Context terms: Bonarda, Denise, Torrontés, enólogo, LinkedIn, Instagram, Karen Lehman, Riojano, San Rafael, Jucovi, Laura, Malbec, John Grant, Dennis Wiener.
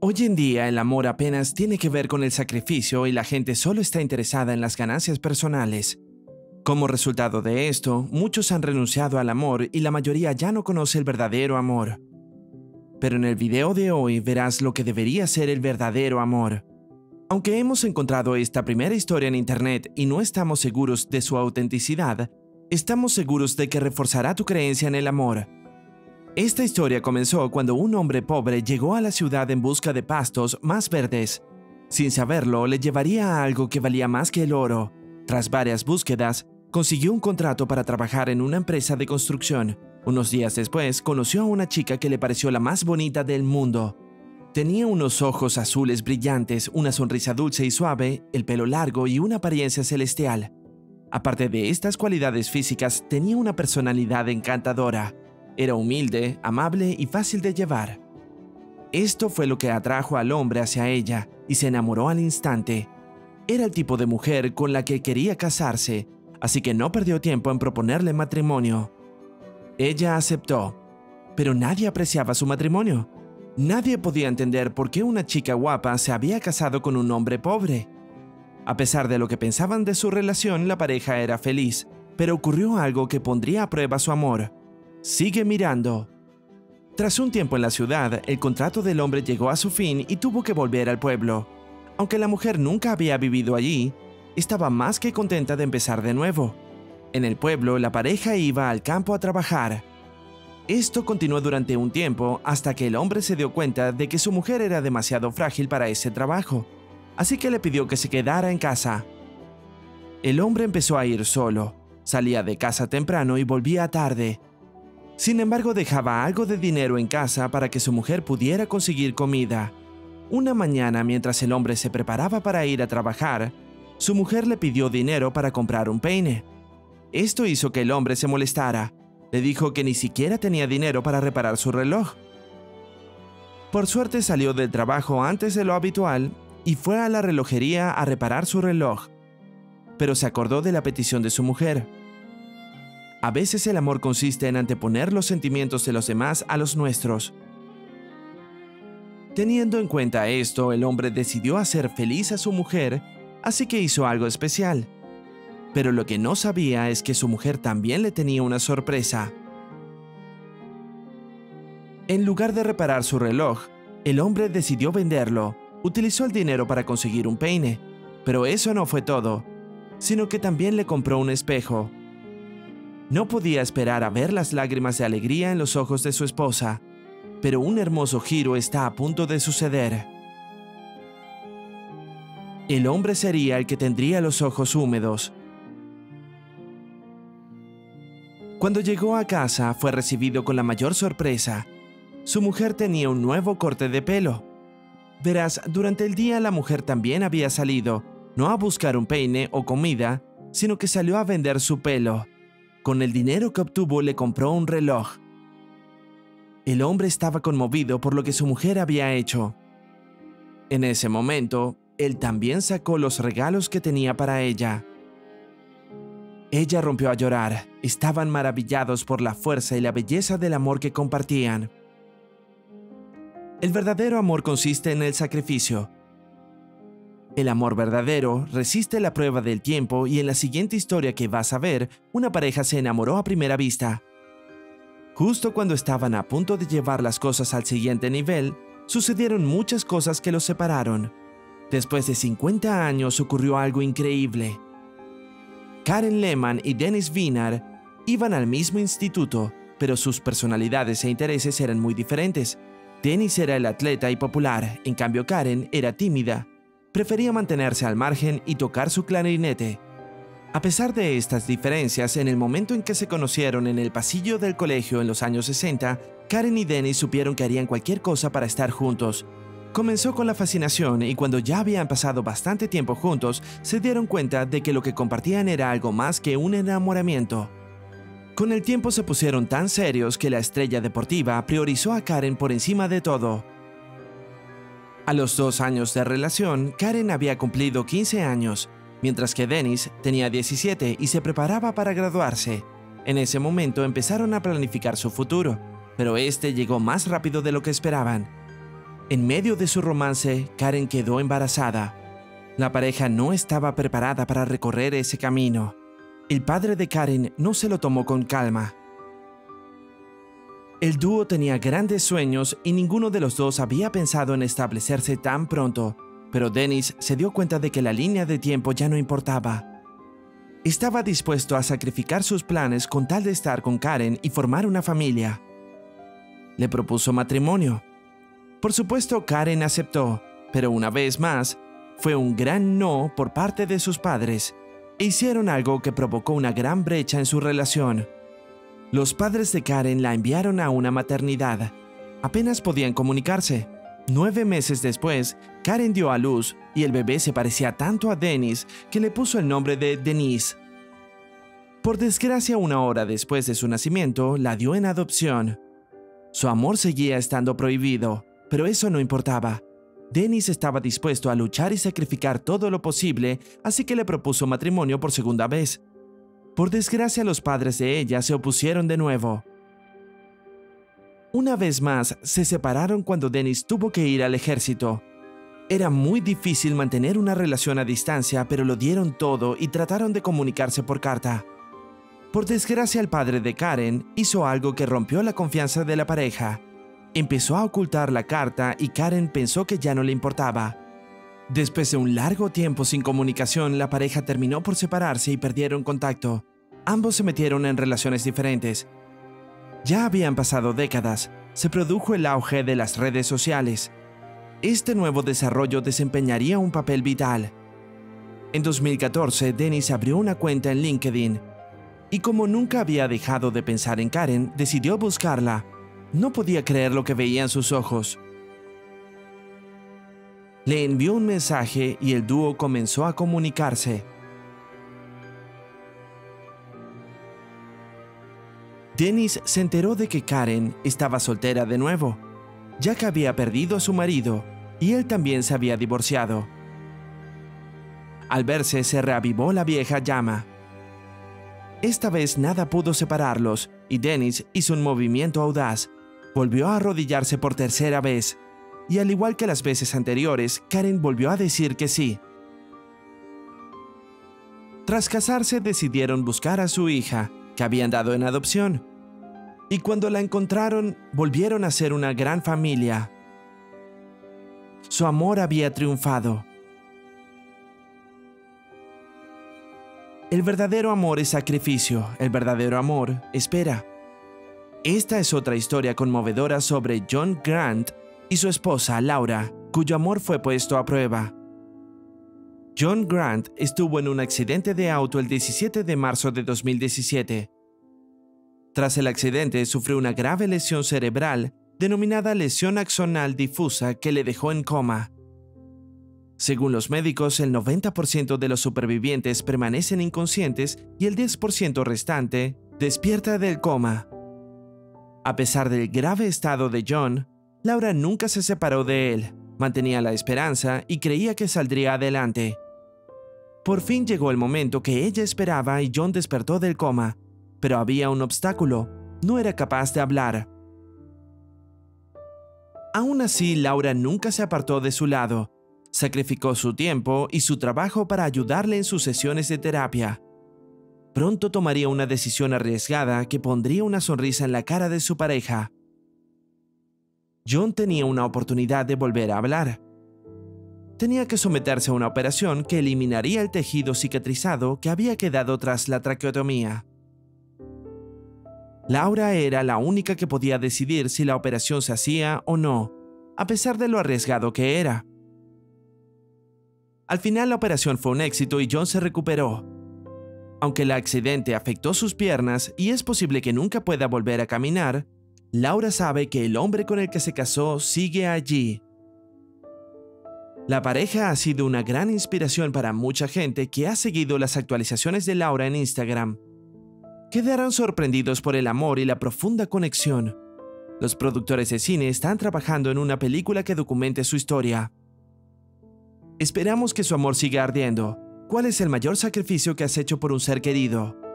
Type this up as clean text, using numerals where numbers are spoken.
Hoy en día el amor apenas tiene que ver con el sacrificio y la gente solo está interesada en las ganancias personales. Como resultado de esto, muchos han renunciado al amor y la mayoría ya no conoce el verdadero amor. Pero en el video de hoy verás lo que debería ser el verdadero amor. Aunque hemos encontrado esta primera historia en internet y no estamos seguros de su autenticidad, estamos seguros de que reforzará tu creencia en el amor. Esta historia comenzó cuando un hombre pobre llegó a la ciudad en busca de pastos más verdes. Sin saberlo, le llevaría a algo que valía más que el oro. Tras varias búsquedas, consiguió un contrato para trabajar en una empresa de construcción. Unos días después, conoció a una chica que le pareció la más bonita del mundo. Tenía unos ojos azules brillantes, una sonrisa dulce y suave, el pelo largo y una apariencia celestial. Aparte de estas cualidades físicas, tenía una personalidad encantadora. Era humilde, amable y fácil de llevar. Esto fue lo que atrajo al hombre hacia ella y se enamoró al instante. Era el tipo de mujer con la que quería casarse, así que no perdió tiempo en proponerle matrimonio. Ella aceptó, pero nadie apreciaba su matrimonio. Nadie podía entender por qué una chica guapa se había casado con un hombre pobre. A pesar de lo que pensaban de su relación, la pareja era feliz, pero ocurrió algo que pondría a prueba su amor. Sigue mirando. Tras un tiempo en la ciudad, el contrato del hombre llegó a su fin y tuvo que volver al pueblo. Aunque la mujer nunca había vivido allí, estaba más que contenta de empezar de nuevo. En el pueblo, la pareja iba al campo a trabajar. Esto continuó durante un tiempo hasta que el hombre se dio cuenta de que su mujer era demasiado frágil para ese trabajo, así que le pidió que se quedara en casa. El hombre empezó a ir solo, salía de casa temprano y volvía tarde. Sin embargo, dejaba algo de dinero en casa para que su mujer pudiera conseguir comida. Una mañana, mientras el hombre se preparaba para ir a trabajar, su mujer le pidió dinero para comprar un peine. Esto hizo que el hombre se molestara. Le dijo que ni siquiera tenía dinero para reparar su reloj. Por suerte salió del trabajo antes de lo habitual y fue a la relojería a reparar su reloj. Pero se acordó de la petición de su mujer. A veces el amor consiste en anteponer los sentimientos de los demás a los nuestros. Teniendo en cuenta esto, el hombre decidió hacer feliz a su mujer, así que hizo algo especial. Pero lo que no sabía es que su mujer también le tenía una sorpresa. En lugar de reparar su reloj, el hombre decidió venderlo. Utilizó el dinero para conseguir un peine, pero eso no fue todo, sino que también le compró un espejo. No podía esperar a ver las lágrimas de alegría en los ojos de su esposa, pero un hermoso giro está a punto de suceder. El hombre sería el que tendría los ojos húmedos. Cuando llegó a casa, fue recibido con la mayor sorpresa. Su mujer tenía un nuevo corte de pelo. Verás, durante el día la mujer también había salido, no a buscar un peine o comida, sino que salió a vender su pelo. Con el dinero que obtuvo le compró un reloj. El hombre estaba conmovido por lo que su mujer había hecho. En ese momento, él también sacó los regalos que tenía para ella. Ella rompió a llorar. Estaban maravillados por la fuerza y la belleza del amor que compartían. El verdadero amor consiste en el sacrificio. El amor verdadero resiste la prueba del tiempo y en la siguiente historia que vas a ver, una pareja se enamoró a primera vista. Justo cuando estaban a punto de llevar las cosas al siguiente nivel, sucedieron muchas cosas que los separaron. Después de 50 años ocurrió algo increíble. Karen Lehman y Dennis Wiener iban al mismo instituto, pero sus personalidades e intereses eran muy diferentes. Dennis era el atleta y popular, en cambio Karen era tímida. Prefería mantenerse al margen y tocar su clarinete. A pesar de estas diferencias, en el momento en que se conocieron en el pasillo del colegio en los años 60, Karen y Dennis supieron que harían cualquier cosa para estar juntos. Comenzó con la fascinación y cuando ya habían pasado bastante tiempo juntos, se dieron cuenta de que lo que compartían era algo más que un enamoramiento. Con el tiempo se pusieron tan serios que la estrella deportiva priorizó a Karen por encima de todo. A los 2 años de relación, Karen había cumplido 15 años, mientras que Dennis tenía 17 y se preparaba para graduarse. En ese momento empezaron a planificar su futuro, pero este llegó más rápido de lo que esperaban. En medio de su romance, Karen quedó embarazada. La pareja no estaba preparada para recorrer ese camino. El padre de Karen no se lo tomó con calma. El dúo tenía grandes sueños y ninguno de los dos había pensado en establecerse tan pronto, pero Dennis se dio cuenta de que la línea de tiempo ya no importaba. Estaba dispuesto a sacrificar sus planes con tal de estar con Karen y formar una familia. Le propuso matrimonio. Por supuesto, Karen aceptó, pero una vez más, fue un gran no por parte de sus padres, e hicieron algo que provocó una gran brecha en su relación. Los padres de Karen la enviaron a una maternidad. Apenas podían comunicarse. 9 meses después, Karen dio a luz y el bebé se parecía tanto a Dennis que le puso el nombre de Denise. Por desgracia, una hora después de su nacimiento, la dio en adopción. Su amor seguía estando prohibido, pero eso no importaba. Dennis estaba dispuesto a luchar y sacrificar todo lo posible, así que le propuso matrimonio por segunda vez. Por desgracia, los padres de ella se opusieron de nuevo. Una vez más, se separaron cuando Dennis tuvo que ir al ejército. Era muy difícil mantener una relación a distancia, pero lo dieron todo y trataron de comunicarse por carta. Por desgracia, el padre de Karen hizo algo que rompió la confianza de la pareja. Empezó a ocultar la carta y Karen pensó que ya no le importaba. Después de un largo tiempo sin comunicación, la pareja terminó por separarse y perdieron contacto. Ambos se metieron en relaciones diferentes. Ya habían pasado décadas, se produjo el auge de las redes sociales. Este nuevo desarrollo desempeñaría un papel vital. En 2014, Dennis abrió una cuenta en LinkedIn. Y como nunca había dejado de pensar en Karen, decidió buscarla. No podía creer lo que veía en sus ojos. Le envió un mensaje y el dúo comenzó a comunicarse. Dennis se enteró de que Karen estaba soltera de nuevo, ya que había perdido a su marido y él también se había divorciado. Al verse, se reavivó la vieja llama. Esta vez nada pudo separarlos y Dennis hizo un movimiento audaz. Volvió a arrodillarse por tercera vez. Y al igual que las veces anteriores, Karen volvió a decir que sí. Tras casarse, decidieron buscar a su hija, que habían dado en adopción. Y cuando la encontraron, volvieron a ser una gran familia. Su amor había triunfado. El verdadero amor es sacrificio, el verdadero amor espera. Esta es otra historia conmovedora sobre John Grant y su esposa Laura, cuyo amor fue puesto a prueba. John Grant estuvo en un accidente de auto el 17 de marzo de 2017. Tras el accidente, sufrió una grave lesión cerebral, denominada lesión axonal difusa, que le dejó en coma. Según los médicos, el 90% de los supervivientes permanecen inconscientes y el 10% restante despierta del coma. A pesar del grave estado de John, Laura nunca se separó de él, mantenía la esperanza y creía que saldría adelante. Por fin llegó el momento que ella esperaba y John despertó del coma, pero había un obstáculo, no era capaz de hablar. Aún así, Laura nunca se apartó de su lado. Sacrificó su tiempo y su trabajo para ayudarle en sus sesiones de terapia. Pronto tomaría una decisión arriesgada que pondría una sonrisa en la cara de su pareja. John tenía una oportunidad de volver a hablar. Tenía que someterse a una operación que eliminaría el tejido cicatrizado que había quedado tras la traqueotomía. Laura era la única que podía decidir si la operación se hacía o no, a pesar de lo arriesgado que era. Al final, la operación fue un éxito y John se recuperó. Aunque el accidente afectó sus piernas y es posible que nunca pueda volver a caminar, Laura sabe que el hombre con el que se casó sigue allí. La pareja ha sido una gran inspiración para mucha gente que ha seguido las actualizaciones de Laura en Instagram. Quedarán sorprendidos por el amor y la profunda conexión. Los productores de cine están trabajando en una película que documente su historia. Esperamos que su amor siga ardiendo. ¿Cuál es el mayor sacrificio que has hecho por un ser querido?